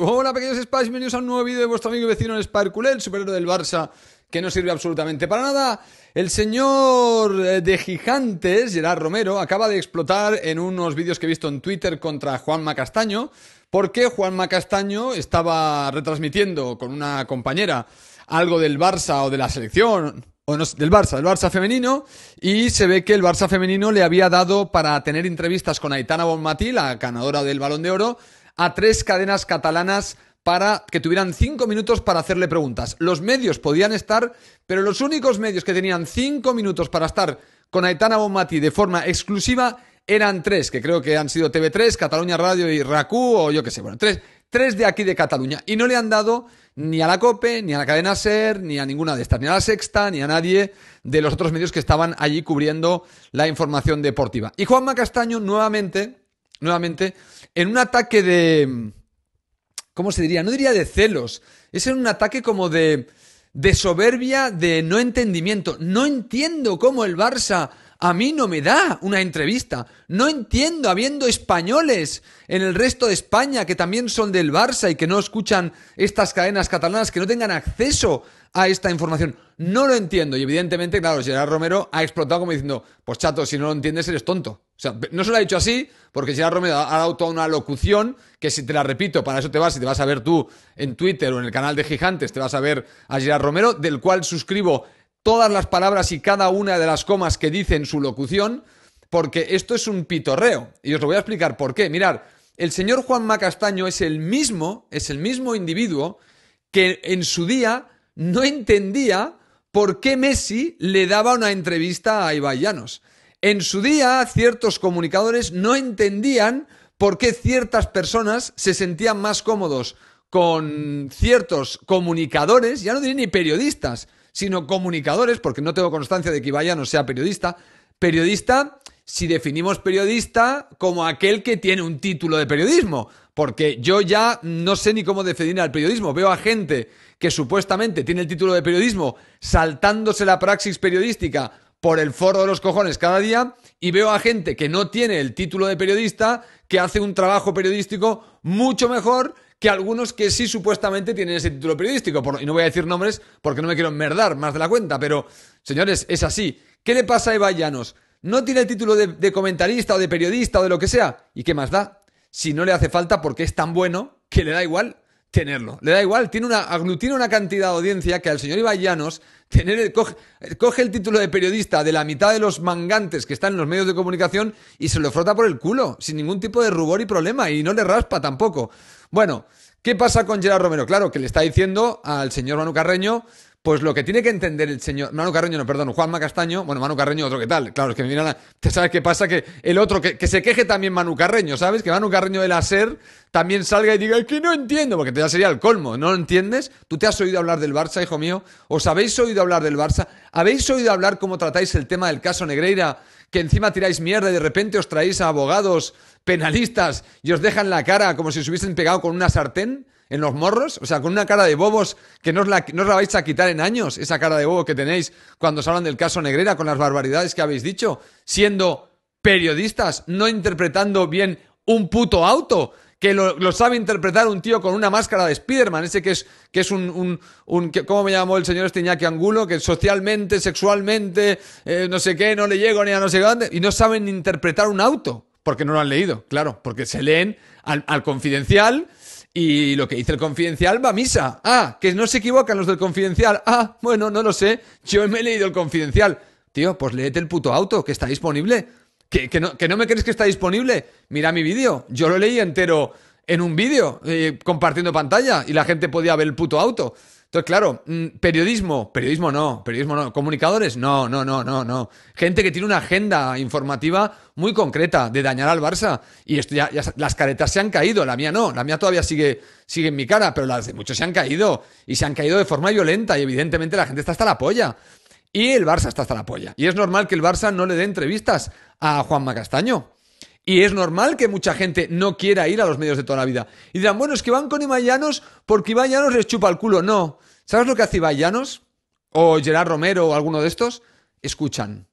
Hola pequeños Spies, bienvenidos a un nuevo vídeo de vuestro amigo y vecino SpiderCule, el superhéroe del Barça que no sirve absolutamente para nada. El señor de Gigantes, Gerard Romero, acaba de explotar en unos vídeos que he visto en Twitter contra Juanma Castaño, porque Juanma Castaño estaba retransmitiendo con una compañera algo del Barça o de la selección, o no, del Barça femenino, y se ve que el Barça femenino le había dado para tener entrevistas con Aitana Bonmatí, la ganadora del Balón de Oro, a 3 cadenas catalanas para que tuvieran 5 minutos para hacerle preguntas. Los medios podían estar, pero los únicos medios que tenían 5 minutos para estar con Aitana Bonmatí de forma exclusiva eran 3, que creo que han sido TV3, Cataluña Radio y Racu, o yo qué sé, bueno, 3 de aquí de Cataluña. Y no le han dado ni a la Cope, ni a la cadena Ser, ni a ninguna de estas, ni a la Sexta, ni a nadie de los otros medios que estaban allí cubriendo la información deportiva. Y Juanma Castaño nuevamente, en un ataque de... ¿Cómo se diría? No diría de celos. Es un ataque como de soberbia, de no entendimiento. No entiendo cómo el Barça a mí no me da una entrevista. No entiendo, habiendo españoles en el resto de España que también son del Barça y que no escuchan estas cadenas catalanas, que no tengan acceso a esta información. No lo entiendo. Y evidentemente, claro, Gerard Romero ha explotado como diciendo, pues chato, si no lo entiendes eres tonto. O sea, no se lo ha dicho así, porque Gerard Romero ha dado toda una locución que, si te la repito, para eso te vas, si te vas a ver tú en Twitter o en el canal de Gigantes, te vas a ver a Gerard Romero, del cual suscribo todas las palabras y cada una de las comas que dice en su locución, porque esto es un pitorreo. Y os lo voy a explicar por qué. Mirad, el señor Juanma Castaño es el mismo individuo que en su día no entendía por qué Messi le daba una entrevista a Ibai Llanos. En su día, ciertos comunicadores no entendían por qué ciertas personas se sentían más cómodos con ciertos comunicadores, ya no diré ni periodistas, sino comunicadores, porque no tengo constancia de que Ibai Llanos sea periodista. Periodista, si definimos periodista como aquel que tiene un título de periodismo, porque yo ya no sé ni cómo definir al periodismo. Veo a gente que supuestamente tiene el título de periodismo saltándose la praxis periodística por el forro de los cojones cada día, y veo a gente que no tiene el título de periodista que hace un trabajo periodístico mucho mejor que algunos que sí supuestamente tienen ese título periodístico. Y no voy a decir nombres porque no me quiero enmerdar más de la cuenta, pero señores, es así. ¿Qué le pasa a Ibai Llanos? No tiene el título de comentarista o de periodista o de lo que sea. ¿Y qué más da? Si no le hace falta, porque es tan bueno que le da igual tenerlo. Le da igual, aglutina una cantidad de audiencia que al señor Ibai Llanos coge el título de periodista de la mitad de los mangantes que están en los medios de comunicación y se lo frota por el culo, sin ningún tipo de rubor y problema, y no le raspa tampoco. Bueno, ¿qué pasa con Gerard Romero? Claro, que le está diciendo al señor Manu Carreño, pues lo que tiene que entender el señor... Juanma Castaño. Bueno, Manu Carreño, otro que tal. Claro, es que mira, te sabes qué pasa, que el otro, que se queje también Manu Carreño, ¿sabes? Que Manu Carreño de la SER también salga y diga, es que no entiendo, porque ya sería el colmo. ¿No lo entiendes? ¿Tú te has oído hablar del Barça, hijo mío? ¿Os habéis oído hablar del Barça? ¿Habéis oído hablar cómo tratáis el tema del caso Negreira? Que encima tiráis mierda y de repente os traéis a abogados penalistas y os dejan la cara como si os hubiesen pegado con una sartén en los morros, o sea, con una cara de bobos que no os la vais a quitar en años, esa cara de bobo que tenéis cuando os hablan del caso Negreira, con las barbaridades que habéis dicho, siendo periodistas, no interpretando bien un puto auto, que lo sabe interpretar un tío con una máscara de Spiderman, ese que es ¿cómo me llamó el señor este Iñaki Angulo? Que socialmente, sexualmente, no sé qué, no le llego ni a no sé dónde, y no saben interpretar un auto, porque no lo han leído, claro, porque se leen al Confidencial. Y lo que dice el Confidencial va a misa. Ah, que no se equivocan los del Confidencial. Ah, bueno, no lo sé. Yo me he leído el Confidencial. Tío, pues léete el puto auto, que está disponible. ¿Que no me crees que está disponible? Mira mi vídeo. Yo lo leí entero en un vídeo, compartiendo pantalla, y la gente podía ver el puto auto. Entonces, claro, periodismo no. Comunicadores, no. Gente que tiene una agenda informativa muy concreta de dañar al Barça. Y esto ya las caretas se han caído, la mía no. La mía todavía sigue en mi cara, pero las de muchos se han caído. Y se han caído de forma violenta y evidentemente la gente está hasta la polla. Y el Barça está hasta la polla. Y es normal que el Barça no le dé entrevistas a Juanma Castaño. Y es normal que mucha gente no quiera ir a los medios de toda la vida. Y dirán, bueno, es que van con Ibai Llanos porque Ibai Llanos les chupa el culo. No. ¿Sabes lo que hace Ibai Llanos? O Gerard Romero o alguno de estos. Escuchan.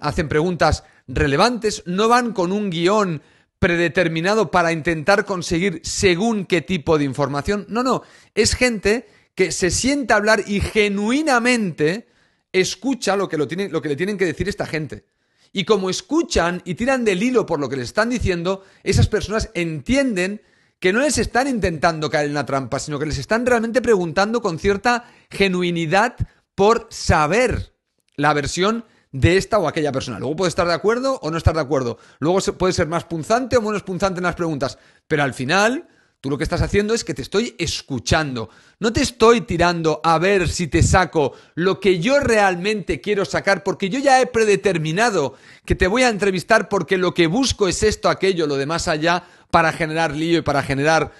Hacen preguntas relevantes. No van con un guión predeterminado para intentar conseguir según qué tipo de información. No, no, es gente que se sienta a hablar y genuinamente escucha lo que le tienen que decir esta gente. Y como escuchan y tiran del hilo por lo que les están diciendo, esas personas entienden que no les están intentando caer en la trampa, sino que les están realmente preguntando con cierta genuinidad por saber la versión de esta o aquella persona. Luego puede estar de acuerdo o no estar de acuerdo. Luego puede ser más punzante o menos punzante en las preguntas. Pero al final, tú lo que estás haciendo es que te estoy escuchando. No te estoy tirando a ver si te saco lo que yo realmente quiero sacar, porque yo ya he predeterminado que te voy a entrevistar porque lo que busco es esto, aquello, lo de más allá, para generar lío y para generar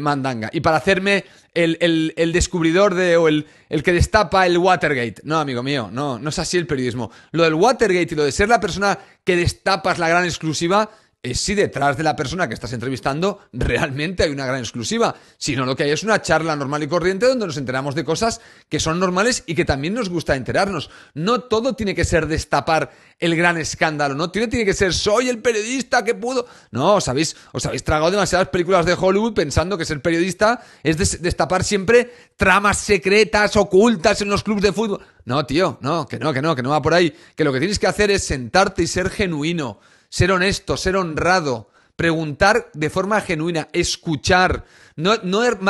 mandanga. Y para hacerme el descubridor de, o el que destapa el Watergate. No, amigo mío, no, no es así el periodismo. Lo del Watergate y lo de ser la persona que destapas la gran exclusiva es si detrás de la persona que estás entrevistando realmente hay una gran exclusiva. Si no, lo que hay es una charla normal y corriente donde nos enteramos de cosas que son normales y que también nos gusta enterarnos. No todo tiene que ser destapar el gran escándalo, no tiene que ser soy el periodista que pudo. No, os habéis tragado demasiadas películas de Hollywood pensando que ser periodista es destapar siempre tramas secretas ocultas en los clubes de fútbol. No, tío, no, que no, que no, que no va por ahí. Que lo que tienes que hacer es sentarte y ser genuino, ser honesto, ser honrado, preguntar de forma genuina, escuchar, no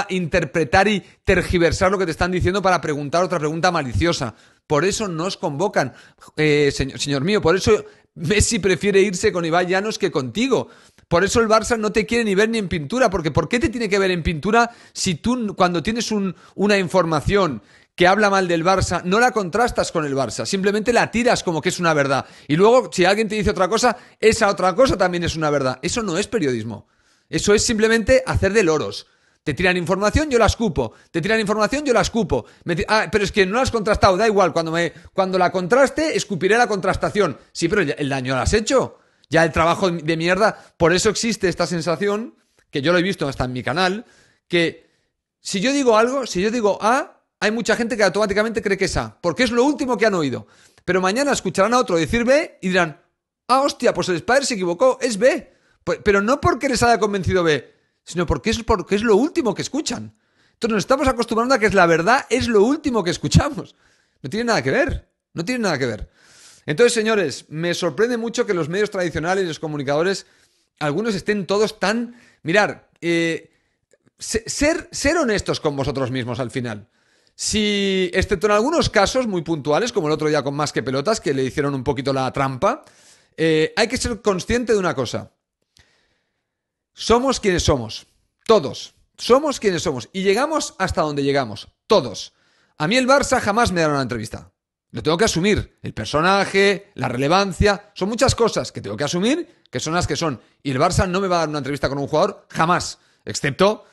interpretar y tergiversar lo que te están diciendo para preguntar otra pregunta maliciosa. Por eso nos convocan, señor mío, por eso Messi prefiere irse con Ibai Llanos que contigo. Por eso el Barça no te quiere ni ver ni en pintura, porque ¿por qué te tiene que ver en pintura si tú cuando tienes una información que habla mal del Barça, no la contrastas con el Barça, simplemente la tiras como que es una verdad? Y luego, si alguien te dice otra cosa, esa otra cosa también es una verdad. Eso no es periodismo. Eso es simplemente hacer de loros. Te tiran información, yo la escupo. Te tiran información, yo la escupo. Pero es que no la has contrastado, da igual. Cuando la contraste, escupiré la contrastación. Sí, pero ya el daño lo has hecho. Ya el trabajo de mierda. Por eso existe esta sensación, que yo lo he visto hasta en mi canal, que si yo digo algo, si yo digo A... hay mucha gente que automáticamente cree que es A, porque es lo último que han oído. Pero mañana escucharán a otro decir B y dirán, ah, hostia, pues el Spider se equivocó, es B. Pero no porque les haya convencido B, sino porque es lo último que escuchan. Entonces nos estamos acostumbrando a que la verdad es lo último que escuchamos. No tiene nada que ver, no tiene nada que ver. Entonces, señores, me sorprende mucho que los medios tradicionales y los comunicadores, algunos estén todos tan... Mirad, ser honestos con vosotros mismos al final. Si, excepto en algunos casos muy puntuales, como el otro día con Más que Pelotas, que le hicieron un poquito la trampa, hay que ser consciente de una cosa. Somos quienes somos, todos. Somos quienes somos y llegamos hasta donde llegamos, todos. A mí el Barça jamás me dará una entrevista. Lo tengo que asumir. El personaje, la relevancia, son muchas cosas que tengo que asumir, que son las que son. Y el Barça no me va a dar una entrevista con un jugador jamás, excepto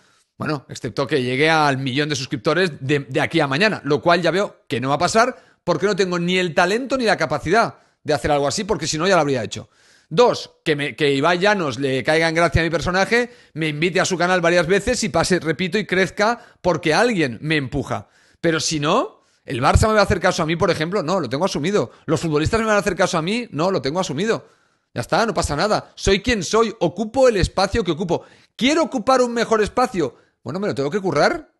que llegue al 1.000.000 de suscriptores de aquí a mañana, lo cual ya veo que no va a pasar porque no tengo ni el talento ni la capacidad de hacer algo así, porque si no ya lo habría hecho. Dos, que Ibai Llanos le caiga en gracia a mi personaje, me invite a su canal varias veces y pase, repito, y crezca porque alguien me empuja. Pero si no, ¿el Barça me va a hacer caso a mí, por ejemplo? No, lo tengo asumido. ¿Los futbolistas me van a hacer caso a mí? No, lo tengo asumido. Ya está, no pasa nada. Soy quien soy, ocupo el espacio que ocupo. ¿Quiero ocupar un mejor espacio? Bueno, me lo tengo que currar.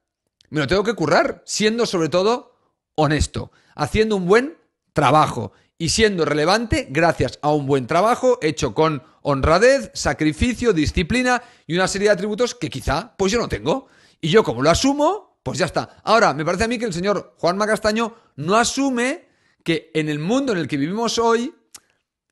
Me lo tengo que currar siendo, sobre todo, honesto, haciendo un buen trabajo y siendo relevante gracias a un buen trabajo hecho con honradez, sacrificio, disciplina y una serie de atributos que quizá pues yo no tengo. Y yo, como lo asumo, pues ya está. Ahora, me parece a mí que el señor Juanma Castaño no asume que en el mundo en el que vivimos hoy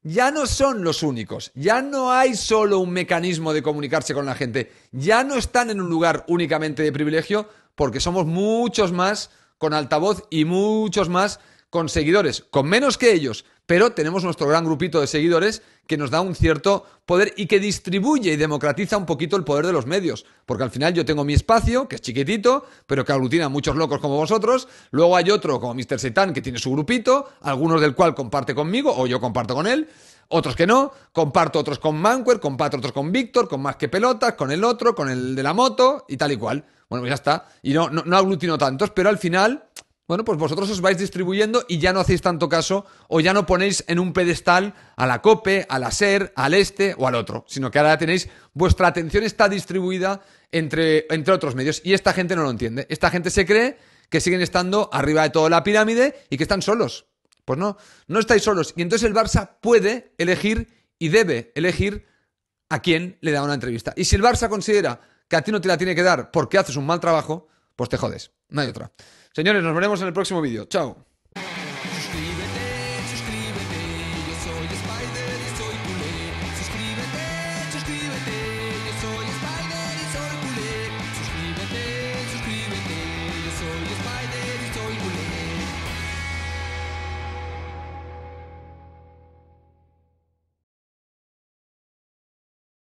ya no son los únicos, ya no hay solo un mecanismo de comunicarse con la gente, ya no están en un lugar únicamente de privilegio porque somos muchos más con altavoz y muchos más con seguidores, con menos que ellos, pero tenemos nuestro gran grupito de seguidores que nos da un cierto poder y que distribuye y democratiza un poquito el poder de los medios, porque al final yo tengo mi espacio, que es chiquitito, pero que aglutina a muchos locos como vosotros, luego hay otro como Mister Seitan que tiene su grupito, algunos del cual comparte conmigo o yo comparto con él, otros que no, comparto otros con Manquer, comparto otros con Víctor, con Más que Pelotas, con el otro, con el de la moto y tal y cual. Bueno, pues ya está, y no aglutino tantos, pero al final Bueno, pues vosotros os vais distribuyendo y ya no hacéis tanto caso o ya no ponéis en un pedestal a la Cope, a la Ser, al Este o al otro, sino que ahora tenéis, vuestra atención está distribuida entre otros medios y esta gente no lo entiende. Esta gente se cree que siguen estando arriba de toda la pirámide y que están solos. Pues no, no estáis solos. Y entonces el Barça puede elegir y debe elegir a quién le da una entrevista. Y si el Barça considera que a ti no te la tiene que dar porque haces un mal trabajo, pues te jodes. No hay otra. Señores, nos veremos en el próximo vídeo. Chao.